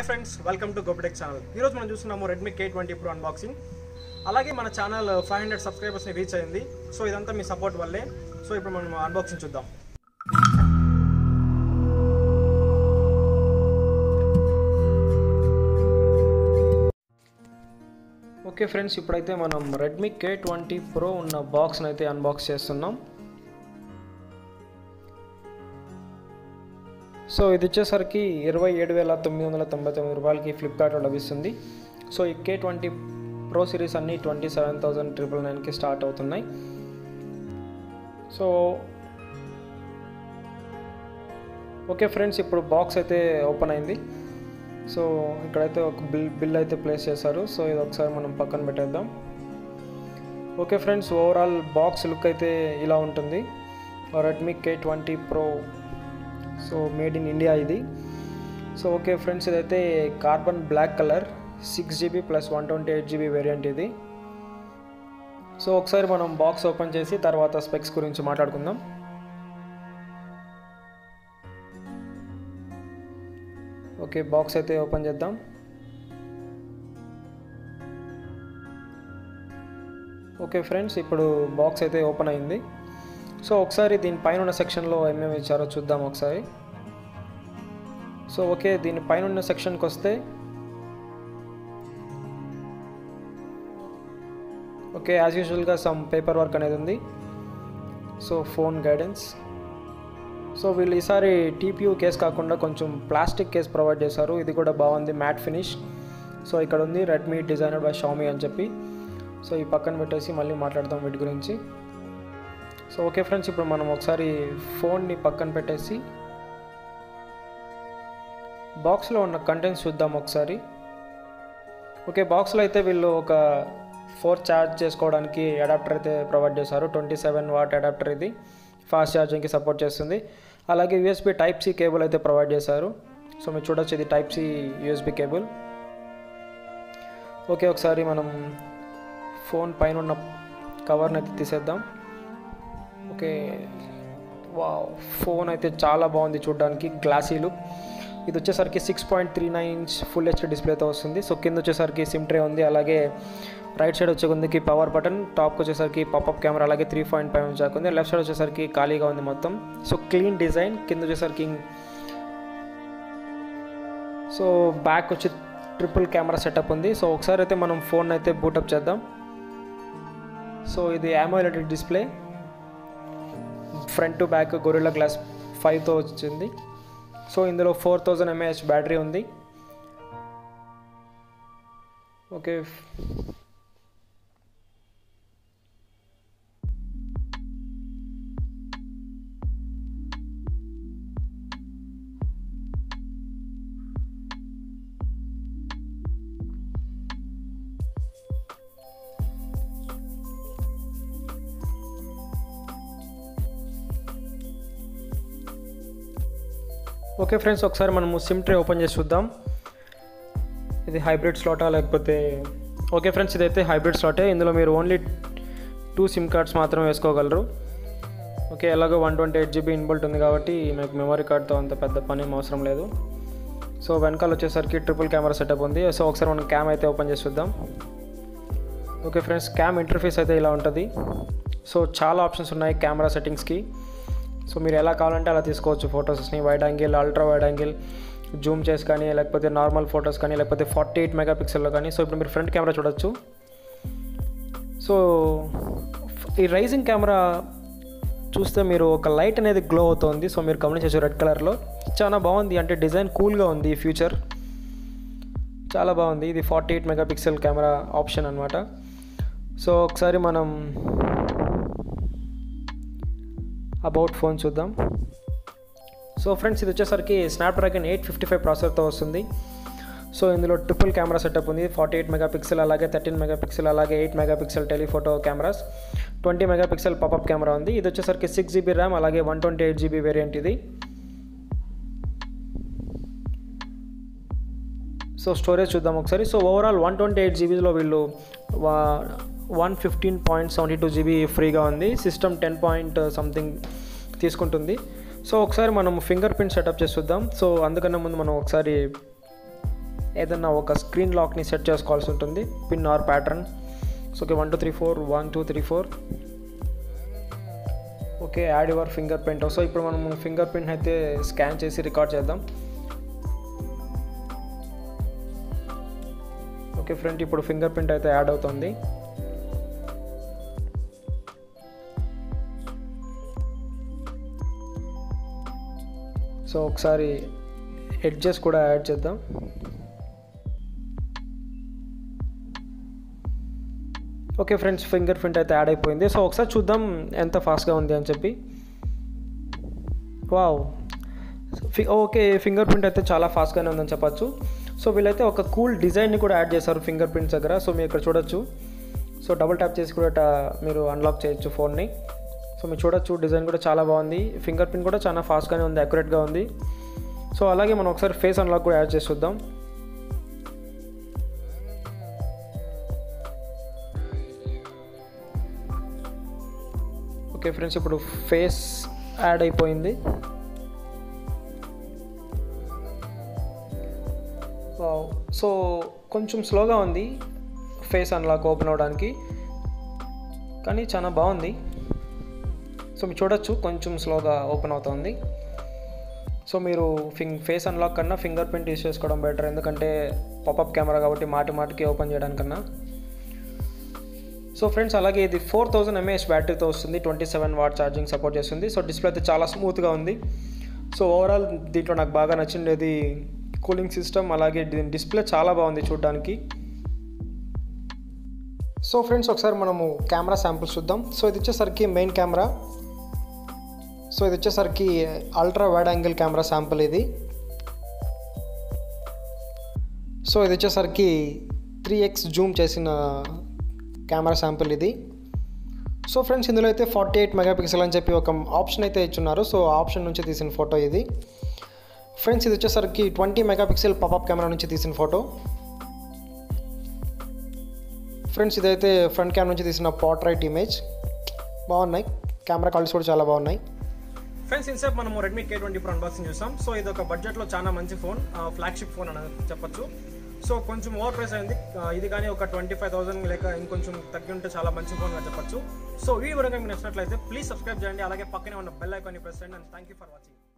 Hi friends welcome to Gopi tech channel मैं चूस्तुन्नामु Redmi K20 Pro unboxing अलागे मन चैनल 500 सब्सक्राइबर्स नी रीच अय्यिंदी सो इदंता मी सपोर्ट वल्ले सो इप्पुडु मनम अनबॉक्सिंग चूद्दाम ओके फ्रेंड्स इप्पुडैते मनम Redmi K20 Pro उन्न बॉक्स नैते अनबॉक्स चेस्तुन्नाम सो इधर की 27,999 रूपये की फ्लिपकार्ट लभिस्तुंदी सो ई K20 Pro सीरीज़ अन्नी 27,999 की स्टार्ट अवुतुन्नाई सो ओके फ्रेंड्स इप्पुडु बॉक्स अयिते ओपन अयिंदी सो इक्कडैते ओक बिल अयिते प्लेस चेशारु सो इदि ओकसारि मनं पक्कन पेट्टेद्दाम okay friends overall box look अयिते इला उंटुंदी Redmi K20 Pro so made in India इधी सो ओके फ्रेंड्स इदे carbon black colour 6GB plus 128GB variant इधी सो ओकसारी मनम बॉक्स ओपन चेसी तर्वात स्पेक्स गुरिंचि माट्लाडुकुंदाम ओके बॉक्स अयिते ओपन चेद्दाम ओके फ्रेंड्स इप्पुडु बॉक्स अयिते ओपन अयिंदी सो ఒకసారి దీని పైన ఉన్న సెక్షన్ లో ఏమేమి ఇచ్చారో చూద్దాం ఒకసారి సో ఓకే దీని పైన ఉన్న సెక్షన్ కి వస్తే ఓకే as usual గా some paper work అనేది ఉంది సో ఫోన్ గైడెన్స్ సో వీళ్ళు ఈసారి TPU కేస్ కాకుండా కొంచెం ప్లాస్టిక్ కేస్ ప్రొవైడ్ చేశారు ఇది కూడా బాగుంది మ్యాట్ ఫినిష్ సో ఇక్కడ ఉంది Redmi designed by Xiaomi అని చెప్పి సో ఈ పక్కన పెట్టేసి మళ్ళీ మాట్లాడదాం వీటి గురించి सो ओके फ्रेंड्स इप्पुडु मनम ओकसारी फोन नी पक्कन पेट्टेसी बॉक्स लो उन्न कंटेंट्स चूद्दाम ओकसारी ओके बॉक्स लो अयिते वील्लु ओक 4 चार्ज चेसुकोवडानिकी अडाप्टर अयिते प्रोवाइड चेशारु 27 वाट अडाप्टर इदी फास्ट चार्जिंग की सपोर्ट चेस्तुंदी अलागे USB Type C केबल अयिते प्रोवाइड चेशारु सो मीरु चूडొచ్చు ఇది Type C USB cable okay ओकसारी मनम फोन पैन उन्न कवर नी तीसेद्दाम ओके वाव फोन अच्छे चाला बहुत चूडा की ग्लासी लुक इधर की 6.39 इंच फुल एचडी डिस्प्ले तो वस्तु सो कचर की सिम ट्रे उ अलागे राइट साइड की पावर बटन टॉप की पॉपअप कैमरा अलग 3.5 इंच दाका लेफ्ट साइड वच्चेसर की खाली मोत्तम सो क्लीन डिजाइन कचर की so back triple camera setup so ओकसारि मन फोन अच्छे बूटअप चेद्दाम सो इदी AMOLED display front to back Gorilla Glass 5 तो వచ్చింది सो ఇందులో 4000 mAh బ్యాటరీ ఉంది ఓకే ओके फ्रेंड्स ఒకసారి మనం సిమ్ ట్రే ఓపెన్ చేసి చూద్దాం ఇది హైబ్రిడ్ స్లాట్ లేకపోతే ఓకే ఫ్రెండ్స్ ఇదైతే హైబ్రిడ్ స్లాటే ఇందులో మీరు ఓన్లీ 2 సిమ్ కార్డ్స్ మాత్రమే వేసుకోగలరు ఓకే అలాగా 128GB ఇన్బిల్ట్ ఉంది కాబట్టి మీకు మెమరీ కార్డ్ తో అంత పెద్ద పని అవసరం లేదు సో వెనకాల వచ్చేసరికి ట్రిపుల్ కెమెరా సెటప్ ఉంది సో ఒకసారి మనం క్యామ్ అయితే ఓపెన్ చేసి చూద్దాం ఓకే ఫ్రెండ్స్ క్యామ్ ఇంటర్ఫేస్ అయితే ఇలా ఉంటది సో చాలా ఆప్షన్స్ ఉన్నాయి కెమెరా సెట్టింగ్స్ కి सो मेरे एला कावालंटे अला तीसुकोवच्चु फोटोस नी wide angle ultra wide angle zoom चेसि कानी लेकपोते नार्मल फोटोस कानी लेकपोते 48 मेगापिक्सेल लो कानी सो इप्पुडु मीरु फ्रंट कैमरा चूडोच्चु सो ई राइजिंग कैमरा चूस्ते मीरु ओक लाइट अनेदी ग्लो अवुतोंदी सो मीरु गमनिंचोच्चु रेड कलर लो चाला बागुंदी अंटे डिजाइन कूल गा उंदी फ्यूचर चाला बागुंदी इदी 48 मेगापिक्सेल कैमरा ऑप्शन अन्नमाट सो ओकसारी मनं अबाउट फोन चूद्दाम सो फ्रेंड्स इदि वच्चेसरिकी Snapdragon 855 प्रासेसर तो वस्तुंदी सो इंदुलो ट्रिपल कैमरा सेटअप उंदी 48 मेगापिक्सेल अलागे 13 मेगापिक्सेल अलागे 8 megapixel telephoto cameras 20 megapixel popup camera उंदी इदि वच्चेसरिकी 6GB RAM अलागे 128GB वेरिएंट इदी सो स्टोरेज चूद्दाम ओकसारी सो ओवराल 128GB లో వీళ్ళు 115.72GB ఫ్రీగా ఉంది సిస్టమ్ 10 point something తీసుకుంటుంది సో ఒకసారి మనం ఫింగర్ ప్రింట్ సెటప్ చేద్దాం సో అందుకన్నా ముందు మనం ఒకసారి ఏదైనా ఒక స్క్రీన్ లాక్ని సెట్ చేసుకోవాల్సి ఉంటుంది, pin or pattern. So okay 1 2 3 4 1 2 3 4. Okay add your finger print. So ఇప్పుడు మనం ఫింగర్ ప్రింట్ అయితే స్కాన్ చేసి రికార్డ్ చేద్దాం. ఓకే ఫ్రెండ్, ఇప్పుడు ఫింగర్ ప్రింట్ అయితే యాడ్ అవుతుంది. సో ఒకసారి ఎడ్జెస్ కూడా యాడ్ చేద్దాం. ఓకే ఫ్రెండ్స్, ఫింగర్ ప్రింట్ అయితే యాడ్ అయిపోయింది. సో ఒకసారి చూద్దాం ఎంత ఫాస్ట్గా ఉంది అని చెప్పి. వావ్, ఓకే ఫింగర్ ప్రింట్ అయితే చాలా ఫాస్ట్గానే ఉందని చెప్పచ్చు. సో వీళ్ళైతే ఒక కూల్ డిజైన్ని కూడా యాడ్ చేశారు ఫింగర్ ప్రింట్స్ దగ్గర. సో మీరు ఇక్కడ చూడొచ్చు. సో డబుల్ ట్యాప్ చేసి కూడా మీరు అన్లాక్ చేయొచ్చు ఫోన్ని. సో మీరు చూడొచ్చు డిజైన్ కూడా చాలా బాగుంది, ఫింగర్ ప్రింట్ కూడా చాలా ఫాస్ట్గానే ఉంది, అక్యురేట్గా ఉంది. సో అలాగే మనం ఒకసారి ఫేస్ అన్లాక్ కూడా యాడ్ చేసి చూద్దాం. ఓకే ఫ్రెండ్స్, ఇప్పుడు ఫేస్ యాడ్ అయిపోయింది. సో కొంచెం స్లోగా ఉంది ఫేస్ అన్లాక్ ఓపెన్ అవడానికి, కానీ చాలా బాగుంది. సో మీరు చూడొచ్చు కొంచెం స్లోగా ఓపెన్ అవుతుంది. సో మీరు ఫేస్ అన్లాక్ కన్నా ఫింగర్ ప్రింట్ యూస్ చేసుకోవడం బెటర్, ఎందుకంటే పాపప్ కెమెరా కాబట్టి మాటిమాటికి ఓపెన్ చేయడానికన్నా. సో ఫ్రెండ్స్, అలాగే ఇది 4000 mAh బ్యాటరీతో వస్తుంది, 27W ఛార్జింగ్ సపోర్ట్ చేస్తుంది. సో డిస్ప్లే అయితే చాలా స్మూత్గా ఉంది. సో ఓవరాల్ దీంట్లో నాకు బాగా నచ్చింది కూలింగ్ సిస్టమ్, అలాగే దీని డిస్ప్లే చాలా బాగుంది చూడడానికి. సో ఫ్రెండ్స్, ఒకసారి మనము కెమెరా శాంపుల్స్ చూద్దాం. సో ఇది వచ్చేసరికి మెయిన్ కెమెరా. సో ఇది వచ్చేసరికి ultra wide angle camera sample ఇది. సో ఇది వచ్చేసరికి 3x జూమ్ చేసిన కెమెరా శాంపుల్ ఇది. సో ఫ్రెండ్స్, ఇందులో అయితే 48 MP అని చెప్పి ఒక ఆప్షన్ అయితే ఇచ్చున్నారు. సో ఆప్షన్ నుంచి తీసిన ఫోటో ఇది. ఫ్రెండ్స్, ఇది వచ్చేసరికి 20 MP పాపప్ కెమెరా నుంచి తీసిన ఫోటో. ఫ్రెండ్స్, ఇదైతే ఫ్రంట్ కెమెరా నుంచి తీసిన పోర్ట్రైట్ ఇమేజ్. బాగున్నాయి, కెమెరా క్వాలిటీస్ కూడా చాలా బాగున్నాయి. ఫ్రెండ్స్, ఇన్సేపు మనము రెడ్మీ K20 Pro అన్బాక్సింగ్ చూసాం. సో ఇది ఒక బడ్జెట్లో చాలా మంచి ఫోన్, ఫ్లాగ్షిప్ ఫోన్ అని చెప్పొచ్చు. సో కొంచెం ఓవర్ ప్రైస్ అయింది ఇది, కానీ ఒక 25,000 లేక ఇంకొంచెం తగ్గి ఉంటే చాలా మంచి ఫోన్గా చెప్పొచ్చు. సో ఈ విధంగా మీకు నచ్చినట్లయితే ప్లీజ్ సబ్స్క్రైబ్ చేయండి, అలాగే పక్కనే ఉన్న బెల్ ఐకాన్ని ప్రెస్ చేయండి. And thank you for watching.